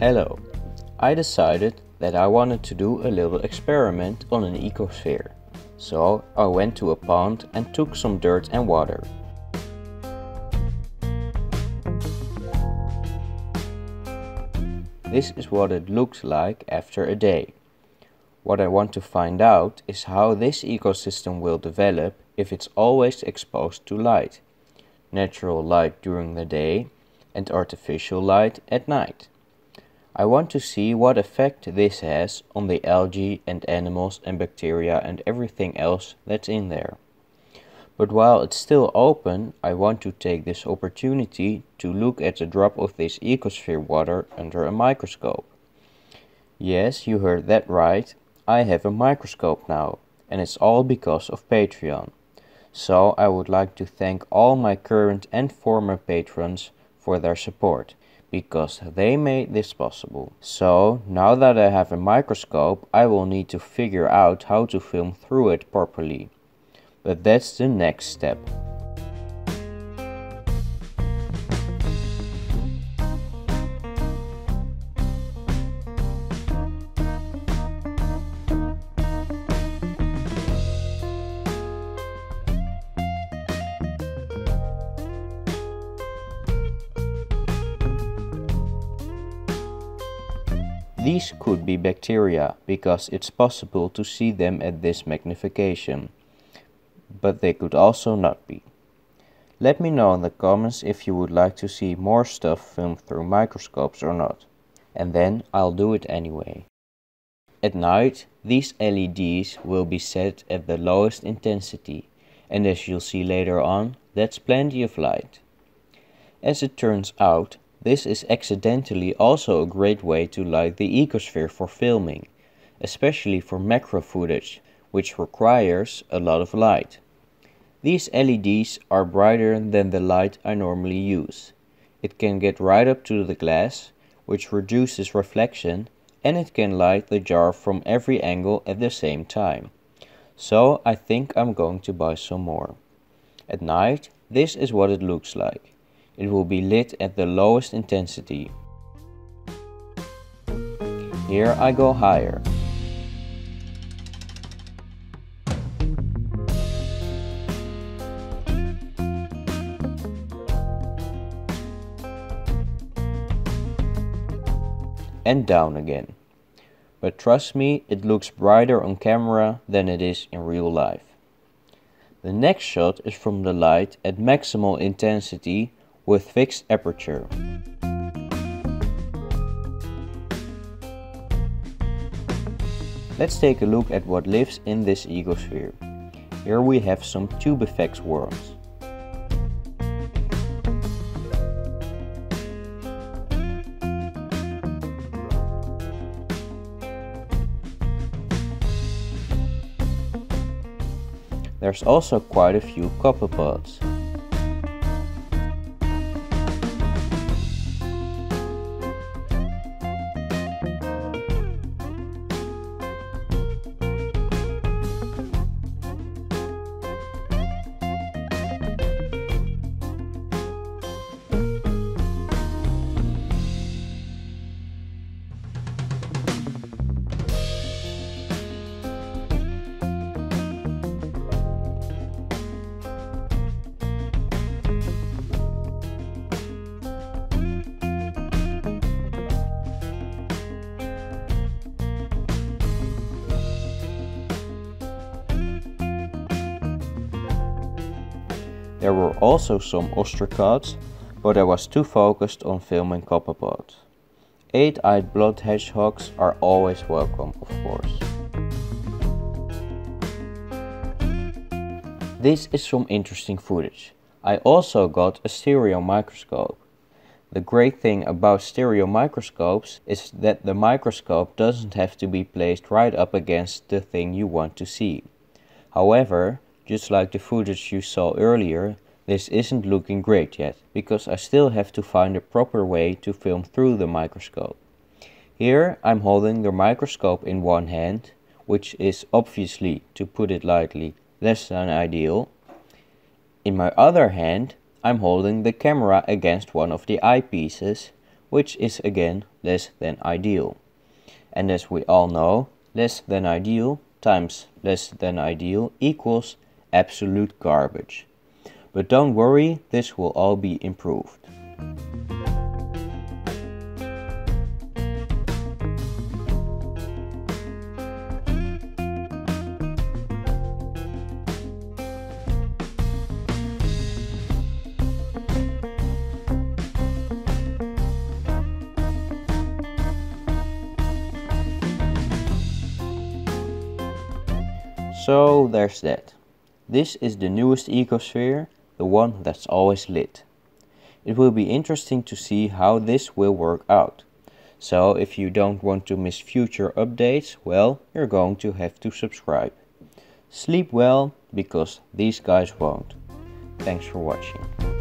Hello. I decided that I wanted to do a little experiment on an ecosphere. So I went to a pond and took some dirt and water. This is what it looks like after a day. What I want to find out is how this ecosystem will develop if it's always exposed to light. Natural light during the day and artificial light at night. I want to see what effect this has on the algae and animals and bacteria and everything else that's in there. But while it's still open, I want to take this opportunity to look at a drop of this ecosphere water under a microscope. Yes, you heard that right. I have a microscope now, and it's all because of Patreon. So I would like to thank all my current and former patrons for their support, because they made this possible. So now that I have a microscope, I will need to figure out how to film through it properly. But that's the next step. These could be bacteria, because it's possible to see them at this magnification. But they could also not be. Let me know in the comments if you would like to see more stuff filmed through microscopes or not. And then I'll do it anyway. At night, these LEDs will be set at the lowest intensity. And as you'll see later on, that's plenty of light. As it turns out, this is accidentally also a great way to light the ecosphere for filming, especially for macro footage, which requires a lot of light. These LEDs are brighter than the light I normally use. It can get right up to the glass, which reduces reflection, and it can light the jar from every angle at the same time. So I think I'm going to buy some more. At night, this is what it looks like. It will be lit at the lowest intensity. Here I go higher. And down again. But trust me, it looks brighter on camera than it is in real life. The next shot is from the light at maximal intensity with fixed aperture. Let's take a look at what lives in this ecosphere. Here we have some tubifex worms. There's also quite a few copepods. There were also some ostracods, but I was too focused on filming copepods. 8-eyed blood hedgehogs are always welcome, of course. This is some interesting footage. I also got a stereo microscope. The great thing about stereo microscopes is that the microscope doesn't have to be placed right up against the thing you want to see. However, just like the footage you saw earlier, this isn't looking great yet, because I still have to find a proper way to film through the microscope. Here I'm holding the microscope in one hand, which is obviously, to put it lightly, less than ideal. In my other hand, I'm holding the camera against one of the eyepieces, which is again less than ideal. And as we all know, less than ideal times less than ideal equals absolute garbage. But don't worry, this will all be improved. So there's that. This is the newest ecosphere, the one that's always lit. It will be interesting to see how this will work out. So if you don't want to miss future updates, well, you're going to have to subscribe. Sleep well, because these guys won't. Thanks for watching.